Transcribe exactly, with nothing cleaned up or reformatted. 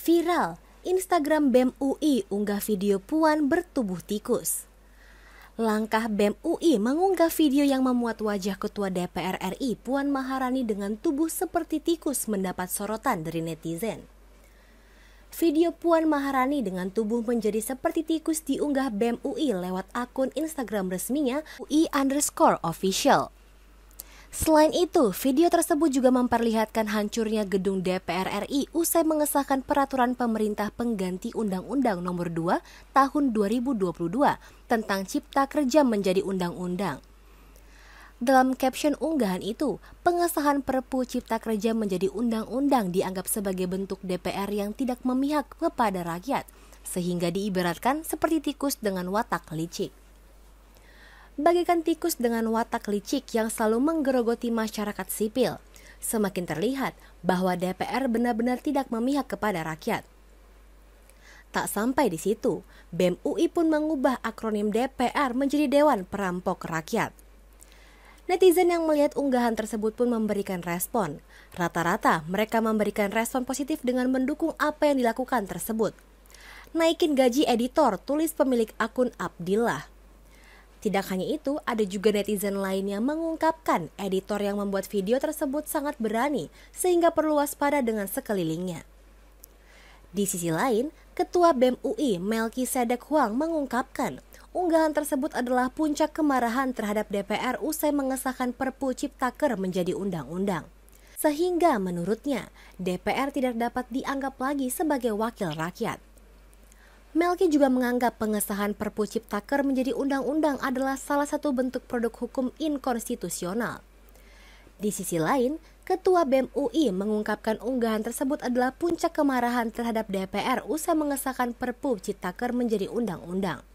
Viral, Instagram B E M U I unggah video Puan bertubuh tikus. Langkah B E M U I mengunggah video yang memuat wajah Ketua D P R R I Puan Maharani dengan tubuh seperti tikus mendapat sorotan dari netizen. Video Puan Maharani dengan tubuh menjadi seperti tikus diunggah B E M U I lewat akun Instagram resminya U I underscore official. Selain itu, video tersebut juga memperlihatkan hancurnya gedung D P R R I usai mengesahkan peraturan pemerintah pengganti Undang-Undang Nomor dua Tahun dua ribu dua puluh dua tentang Cipta Kerja menjadi undang-undang. Dalam caption unggahan itu, pengesahan Perpu Cipta Kerja menjadi undang-undang dianggap sebagai bentuk D P R yang tidak memihak kepada rakyat, sehingga diibaratkan seperti tikus dengan watak licik. Bagaikan tikus dengan watak licik yang selalu menggerogoti masyarakat sipil, semakin terlihat bahwa D P R benar-benar tidak memihak kepada rakyat. Tak sampai di situ, B E M U I pun mengubah akronim D P R menjadi Dewan Perampok Rakyat. Netizen yang melihat unggahan tersebut pun memberikan respon. Rata-rata mereka memberikan respon positif dengan mendukung apa yang dilakukan tersebut. Naikin gaji editor, tulis pemilik akun Abdillah. Tidak hanya itu, ada juga netizen lain yang mengungkapkan editor yang membuat video tersebut sangat berani sehingga perlu waspada dengan sekelilingnya. Di sisi lain, Ketua B E M U I Melki Sedek Huang mengungkapkan unggahan tersebut adalah puncak kemarahan terhadap D P R usai mengesahkan Perpu Ciptaker menjadi undang-undang. Sehingga menurutnya, D P R tidak dapat dianggap lagi sebagai wakil rakyat. Melki juga menganggap pengesahan Perpu Ciptaker menjadi undang-undang adalah salah satu bentuk produk hukum inkonstitusional. Di sisi lain, Ketua B E M U I mengungkapkan unggahan tersebut adalah puncak kemarahan terhadap D P R usai mengesahkan Perpu Ciptaker menjadi undang-undang.